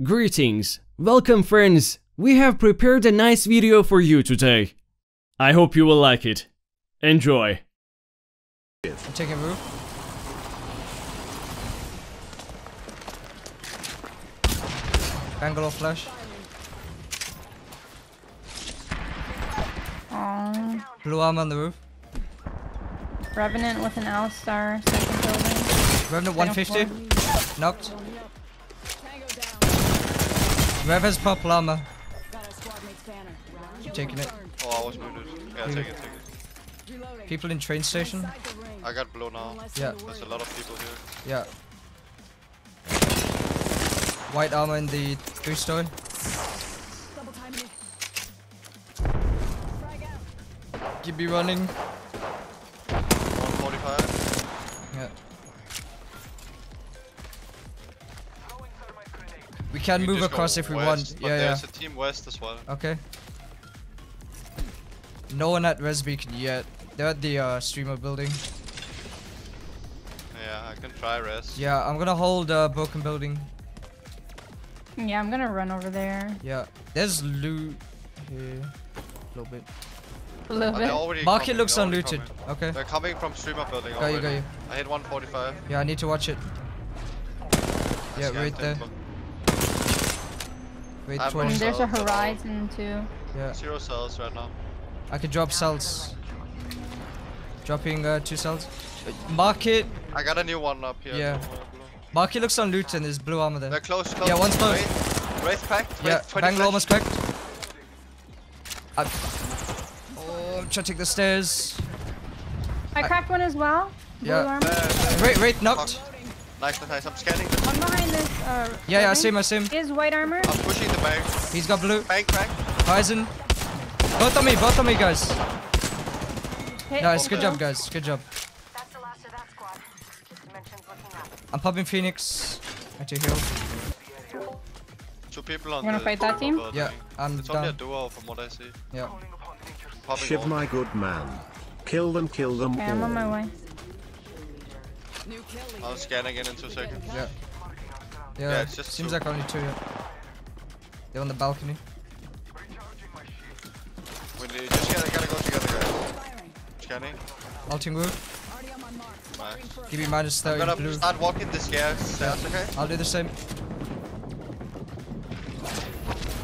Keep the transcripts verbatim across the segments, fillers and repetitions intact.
Greetings! Welcome friends! We have prepared a nice video for you today. I hope you will like it. Enjoy! I'm taking a move. Bangalore flash. Aww. Blue arm on the roof. Revenant with an Alistar, second building. Revenant one fifty. Knocked. Rev has pop llama. I'm taking it. Oh, I was wounded. Yeah, take it, take it. People in train station. I got blown out. Yeah. There's a lot of people here. Yeah. White armor in the three-story. Keep me running. one forty-five. Yeah. We can we move across if we west, want. But yeah, there's yeah. a team west as well. Okay. No one at res beacon yet. They're at the uh, streamer building. Yeah, I can try res. Yeah, I'm gonna hold uh, broken building. Yeah, I'm gonna run over there. Yeah, there's loot here. A little bit. A little bit. Market looks unlooted. Coming. Okay. They're coming from streamer building. Got already. you, got you. I hit one forty-five. Yeah, I need to watch it. I yeah, right there. Look. Wait, I mean, there's a horizon too. Yeah. Zero cells right now. I can drop cells. Dropping uh, two cells. Market. I got a new one up here. Yeah. Market looks on loot and there's blue armor there. They're close. close. Yeah, one's close. Wraith, Wraith packed. Yeah. Bangalore almost packed. I'm... Oh, I'm trying to take the stairs. I, I cracked one as well. Blue yeah. armor. Uh, Wraith, Wraith knocked. Nice, nice, I'm scanning this. One behind this, uh... Yeah, yeah, I see him, I see him. He has white armor. I'm pushing the bank. He's got blue. Bank, bank. Horizon. Both on me, both on me, guys. Hit. Nice, oh, good job, guys. Good job. That's the last of that squad. I'm popping Phoenix. I take heal. Two people on you wanna the... fight that team? Yeah, I'm it's down. It's only a duo from what I see. Yeah. Shiv, my good man. Kill them, kill them okay, all. I'm on my way. I'll scan again in two seconds. Yeah. Yeah, yeah it's just seems two. like only two, yeah. They're on the balcony. We need, just gotta, gotta go together, guys. Scanning. Ulting move. Nice. Give me minus thirty. I'm gonna start walking the stairs, yeah. okay? I'll do the same.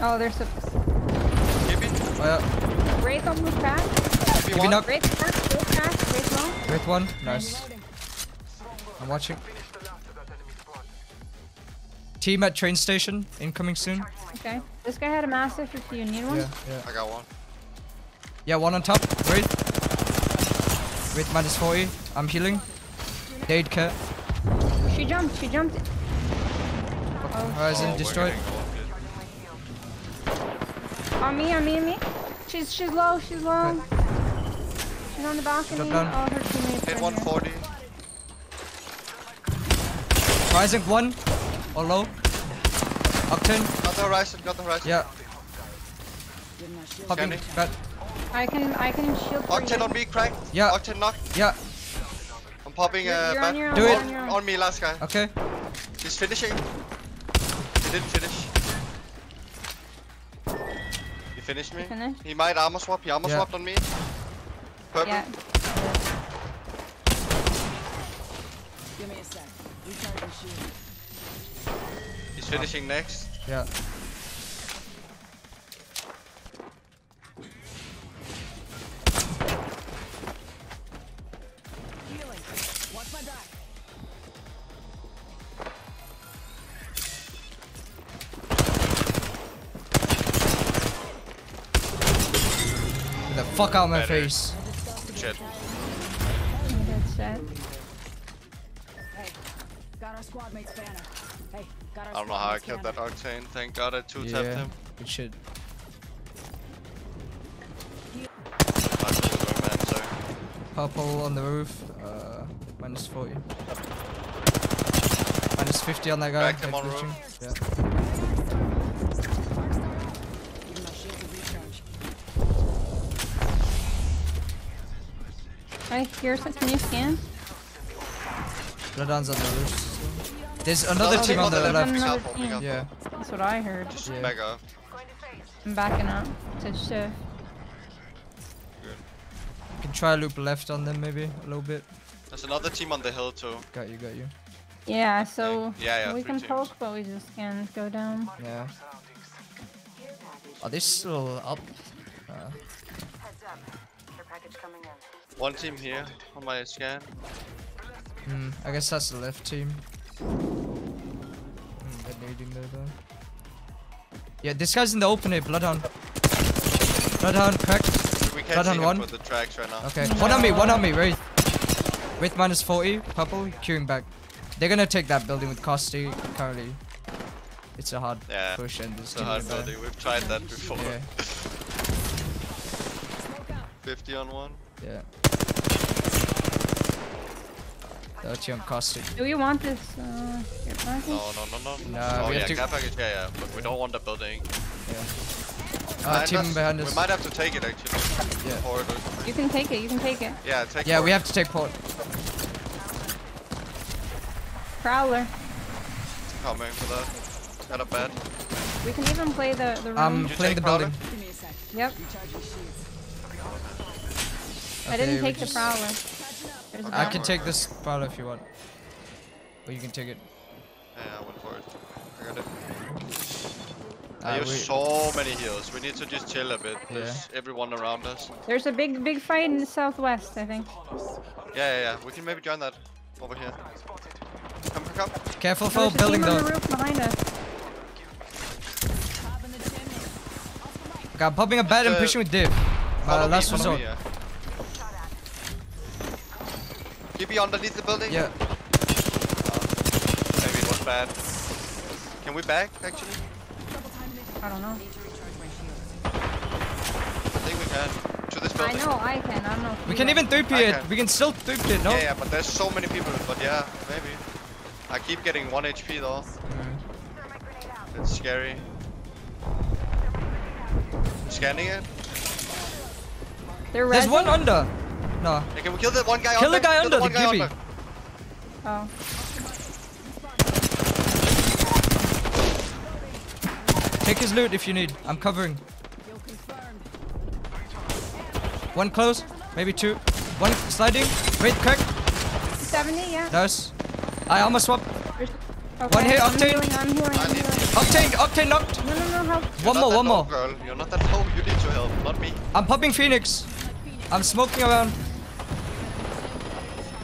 Oh, there's a... Give me. Oh, yeah. Wraith on move fast. Give me knock. Wraith fast, Wraith long. Wraith one, nice. I'm watching. Team at train station, incoming soon. Okay. This guy had a massive. Do you need one? Yeah, yeah. I got one. Yeah, one on top. Wait. Wait, minus forty. I'm healing. Dade care. She jumped. She jumped. Oh. Horizon oh, destroyed. On me, on me, on me. She's she's low. She's low. Okay. She's on the balcony. All oh, her teammates. Hit one forty. Here. Horizon one, or low. Octane. Got the horizon, got the horizon. Yeah. Popping, got. I can, I can shield Octane on me, cracked. Yeah. Octane knocked. Yeah. I'm popping a uh, bat. Do it. On, on me, last guy. Okay. He's finishing. He didn't finish. He finished me. He, finished? he might armor swap, he armor yeah. swapped on me. Purple. Yeah. Give me a sec. He's finishing next. Yeah. Watch my back. Get the fuck out of my Better. face. Shit. I don't know how I killed that Octane, thank god I two-tapped yeah, him. Good shit. Purple on the roof, uh, minus forty. Minus fifty on that guy. Back him on roof. Yeah. I hear something, can you scan? Bloodhound's on the roof. There's another no, team on the, on the left. Yeah. That's what I heard. Just yeah. back off. I'm backing up to shift. You can try loop left on them maybe a little bit. There's another team on the hill too. Got you, got you. Yeah, so yeah, yeah, we can teams. poke, but we just can't go down. Yeah. Are they still up? Uh. One team here on my scan. Hmm, I guess that's the left team. Mm, they're nading there though. Yeah, this guy's in the open here, Bloodhound. Bloodhound cracked. We can't Bloodhound one. The tracks right now. Okay, no. one on me, one on me, Wraith. Wraith minus forty, purple, queuing back. They're gonna take that building with Costi currently. It's a hard yeah, push and this it's a hard building. We've tried that before. Yeah. fifty on one. Yeah. thirty on Costi. Do you want this? Uh, your package? No, no, no, no. no oh, we yeah, care package, yeah, yeah. But we don't want the building. Yeah. Uh, team us, behind us. We might have to take it actually. Yeah. Port or you can take it. You can take it. Yeah, take. Yeah, port. We have to take port. Prowler. Coming for that. Not a bad. We can even play the the room. I'm um, playing the building. Give me a sec. Yep. Okay, I didn't take the just... Prowler. Okay. I can take this Prowler if you want. Or you can take it. Yeah, I went for it. I got it. Uh, I use so many heals. We need to just chill a bit. Yeah. There's everyone around us. There's a big, big fight in the southwest, I think. Yeah, yeah, yeah. We can maybe join that over here. Come, come, come. Careful for building though. There's a team on the roof behind us. Okay, I'm popping a bed uh, and pushing with div. Uh, last me, resort. Me, yeah. Keep you underneath the building? Yeah. Uh, maybe it was bad. Can we back actually? I don't know. I think we can. To this building. I know I can, I don't know. We can even three P it. We can still three P it, no? Yeah, yeah, but there's so many people, but yeah, maybe. I keep getting one H P though. Mm. It's scary. Scanning it? They're there's one under! No. Yeah, can we kill that one guy kill under? The guy kill under, the, the guy under. Oh. Take his loot if you need. I'm covering. One close, maybe two. One sliding. Wait, crack. seventy, yeah. Nice. I almost swapped. Okay, one hit, Octane. Healing, I'm healing, I'm healing. Octane, Octane knocked. No, no, no, help. One more, one more. Girl. You're not that low, you need to help, not me. I'm popping Phoenix. I'm smoking around.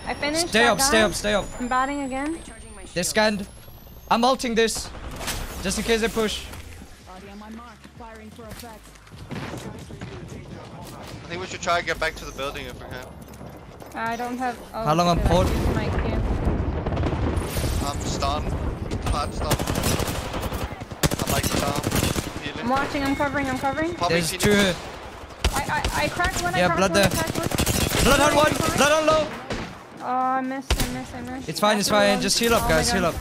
I finished. Stay up, stay up, stay up. I'm batting again. They scanned. I'm ulting this. Just in case they push. I think we should try and get back to the building if we can. I don't have. Oh, how long on port? I'm stunned. Hard stunned. I'm like stunned. I'm watching, I'm covering, I'm covering. There's two here. I, I, I cracked one, yeah, I cracked blood one, there. One. Blood on one, blood on low. Oh, I missed, I missed, I missed. It's fine, it's fine, just heal up, oh guys, heal up.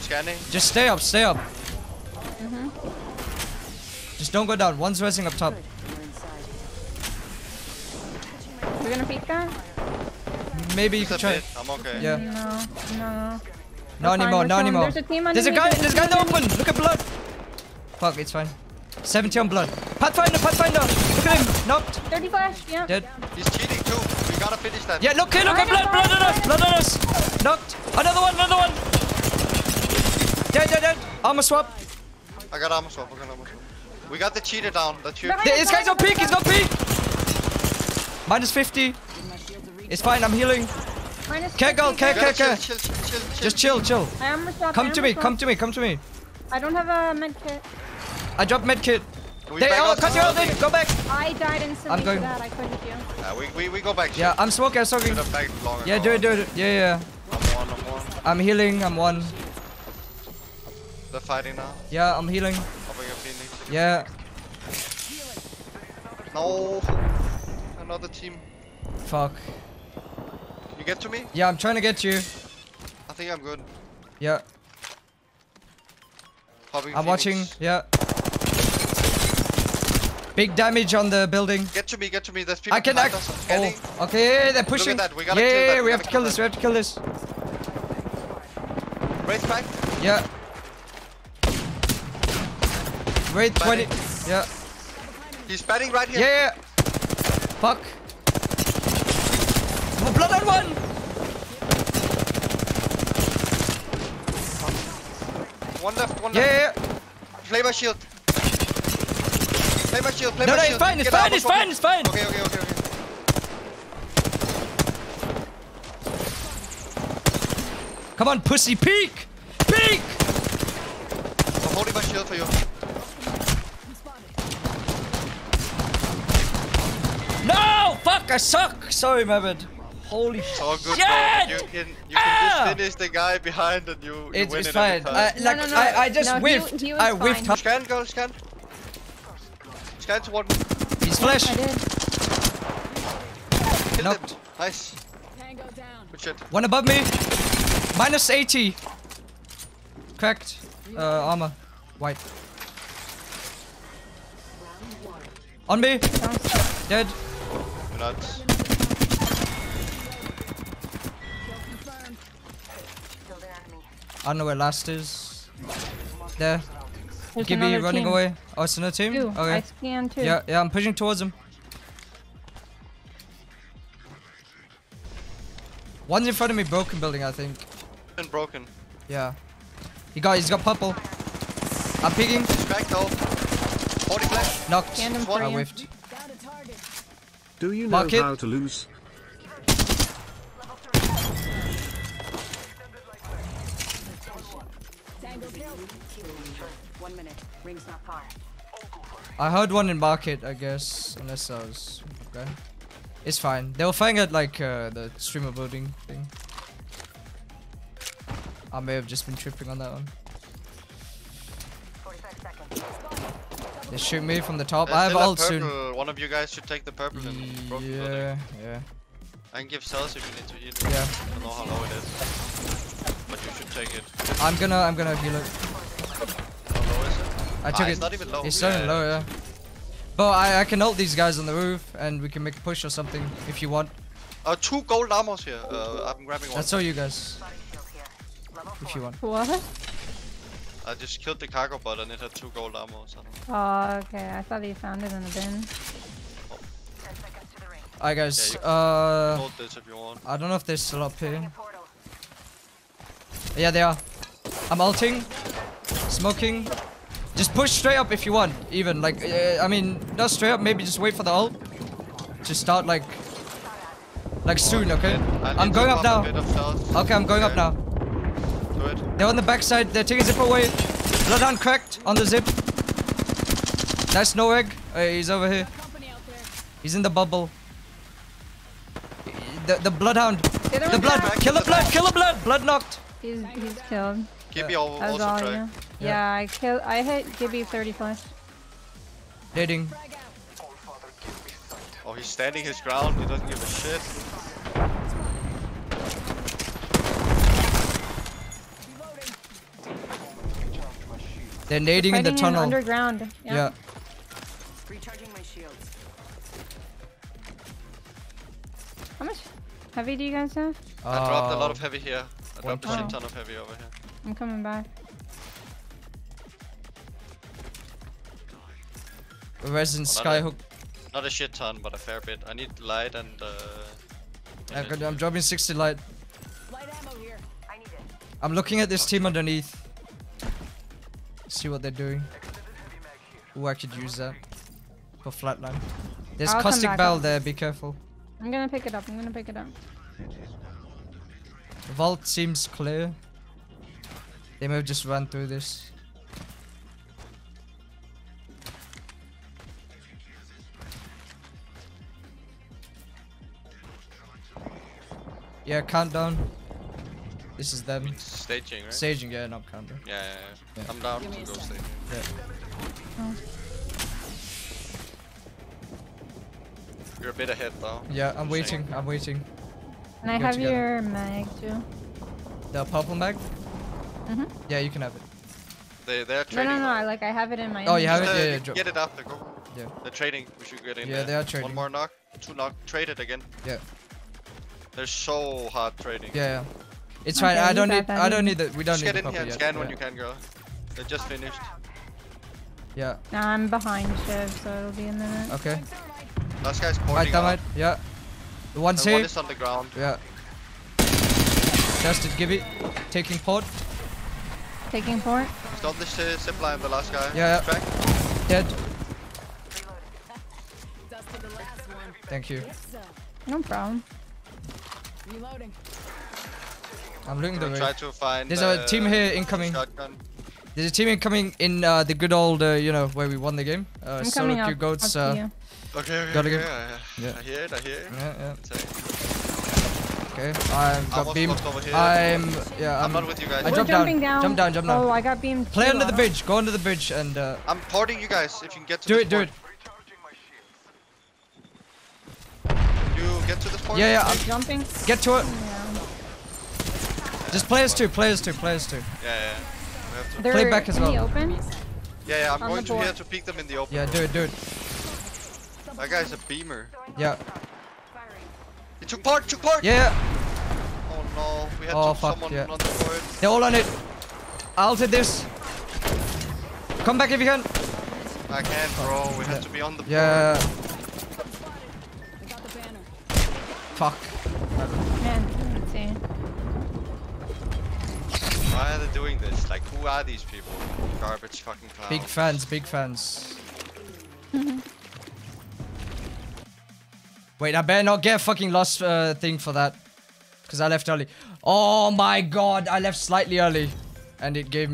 Scanning. Just stay up, stay up. Mm-hmm. Just don't go down, one's resing up top. We're gonna peek that? Maybe you can try it. I'm okay. Yeah. No, no, no. Not anymore, not anymore. There's a team on the open. There's a guy in the open, look at blood. Fuck, it's fine. seventy on blood. Pathfinder, Pathfinder! Look at him! Knocked! thirty flash, yeah. Dead. He's cheating too. We gotta finish that. Yeah, look here, look at blood! Blood on us! Blood on us! Knocked! Another one, another one! Dead, dead, dead! Armor swap! I got armor swap, I got armor swap. We got the cheater down, the cheater. This guy's on peak, he's on peak! Minus fifty. It's fine, I'm healing. Care girl, care, care, care. Just chill, chill. I armor swap. Come to me, come to me, come to me. I don't have a med kit. I dropped medkit. They all cut your health in. Go back. I died instantly I'm going. For that. I couldn't heal. Yeah, we, we, we go back. Shit. Yeah, I'm smoking. I'm smoking. Yeah, do it, do it. Yeah, yeah. I'm one, I'm one. I'm healing. I'm one. They're fighting now. Yeah, I'm healing. Yeah. No. Another team. Fuck. You get to me? Yeah, I'm trying to get you. I think I'm good. Yeah. Popping I'm Phoenix. Watching. Yeah. Big damage on the building. Get to me, get to me. There's people I can act. Oh, okay, they're pushing. Look at that. We gotta yeah, kill that. We, we have to kill this. That. We have to kill this. Race back. Yeah. Wait, twenty. Yeah. He's batting right here. Yeah, yeah. Fuck. Blow that one. One left, one left. Yeah, yeah. Play my shield. Play my shield, play no, my no, shield. No, no, it's fine, it's fine, it's fine, it's fine. Okay, okay, okay, okay. Come on, pussy, peek! Peek! I'm holding my shield for you. No! Fuck, I suck! Sorry, Mehmet. Holy shit! It's all good, man. You can, you ah! can just finish the guy behind and you, you it's, win it's it fine. I, like, no, no, no. I, I just no, whiffed. He, he I fine. whiffed. Scan, go, scan. Scan toward me. He's flash. Kill him. Nice. Good shit. One above me. Minus eighty. Cracked. Uh, armor. White. On me. Dead. You're nuts. I don't know where last is. There. There's Gibby running team. away. Oh, it's another team? Two. Okay. I scan too. Yeah, yeah, I'm pushing towards him. One's in front of me, broken building, I think. And broken. Yeah. He got, he's got purple. I'm picking. Knocked. I whiffed. Do you know Mark how it. to lose? I heard one in market, I guess. Unless I was okay. It's fine. They were firing at like uh, the streamer building thing. I may have just been tripping on that one. They shoot me from the top. There's I have ult soon. One of you guys should take the purple and yeah, broken building. Yeah. I can give cells if you need to heal. Yeah. I don't know how low it is, but you should take it. I'm gonna, I'm gonna heal it. How low is it? I took ah, it. It's not even low. It's not even low, yeah. But I, I can ult these guys on the roof and we can make a push or something if you want. Uh, two gold armors here. Uh, I'm grabbing one. That's all you guys. If you want. What? I just killed the cargo bot and it had two gold armors. Oh, okay. I thought you found it in the bin. Oh. Alright, guys. Yeah, uh, hold this if you want. I don't know if they're still up here. Yeah, they are. I'm ulting. Smoking. Just push straight up if you want, even, like, uh, I mean, not straight up, maybe just wait for the ult to start, like, like soon, okay? I'm going up now. Okay, I'm going up now. Do it. They're on the backside, they're taking zip away. Blood on cracked on the zip. Nice no egg. Uh, he's over here. He's in the bubble. The, the bloodhound. The blood. Kill the blood, kill the blood. Blood knocked. He's, he's killed. Gibby also tried. Yeah, I kill. I hit Gibby thirty plus. Dating. Oh, he's standing his ground. He doesn't give a shit. They're nading in the tunnel. In underground. Yeah. yeah. Recharging my shields. How much heavy do you guys have? Uh, I dropped a lot of heavy here. I dropped a shit ton of heavy over here. I'm coming back. Resin well, Skyhook. Not a shit ton, but a fair bit. I need light and uh... I could, I'm dropping sixty light. Light ammo here. I need it. I'm looking at this team underneath. See what they're doing. Ooh, I could use that. For flatline. There's I'll caustic barrel up. there, be careful. I'm gonna pick it up, I'm gonna pick it up. Vault seems clear. They may have just run through this. Yeah, countdown. This is them. It's staging, right? Staging, yeah, not countdown. Yeah, yeah, yeah. yeah. I'm down to go staging. Yeah. Oh. You're a bit ahead, though. Yeah, I'm waiting. I'm waiting. Can I have together. your mag too? The purple mag? Mm-hmm. Yeah, you can have it. They, they're trading. No, no, no. I, like I have it in my. Oh, you have it. Yeah, yeah, drop. Get it after go. Yeah. They're trading. We should get in. Yeah, there. they are trading. One more knock, two knock. Trade it again. Yeah. They're so hard trading. Yeah, yeah. It's okay, fine. I don't need. I don't need that. We don't just need. Just get in here and scan yeah. when you can, girl. They just finished. Yeah. Nah, I'm behind Shiv, so it'll be in the minute. Okay. Last guy's pointing right, up. Yeah. The one save. One is on the ground. Yeah. Justin, give it. Taking port. Taking port. Stop the zip line, the last guy. Yeah. yeah. Dead. Thank you. No problem. Reloading. I'm looking the way. Try to find There's uh, a team here incoming. Shotgun. There's a team incoming in uh, the good old, uh, you know, where we won the game. Uh, I'm coming up. Goats, up uh, okay, okay, got okay, yeah, yeah. yeah. I hear it, I hear it. Yeah, yeah. Okay, I've got I'm beam. I'm, yeah, I'm, I'm not with you guys. I dropped down. down. Jump down, jump down. Oh, I got beamed. Play under the bridge. Go under the bridge and... Uh, I'm porting you guys if you can get to do it, do it. You get to this point? Yeah, yeah, I'm jumping. Get to it. Yeah. Just players two, players two, players two. Yeah, yeah. Play back as well. Open? Yeah, yeah, I'm on going to here to peek them in the open. Yeah, room. do it, do it. That guy's a beamer. Yeah. He took part, took part! Yeah. Oh no, we had oh, fuck, someone yeah. on the board. They're all on it. I'll take this. Come back if you can. I can, bro. We yeah. have to be on the board. Yeah. Fuck. Man, let's see. Why are they doing this? Like, who are these people? Garbage fucking clowns. Big fans, big fans. Wait, I better not get a fucking lost uh, thing for that. Because I left early. Oh my god, I left slightly early. And it gave me...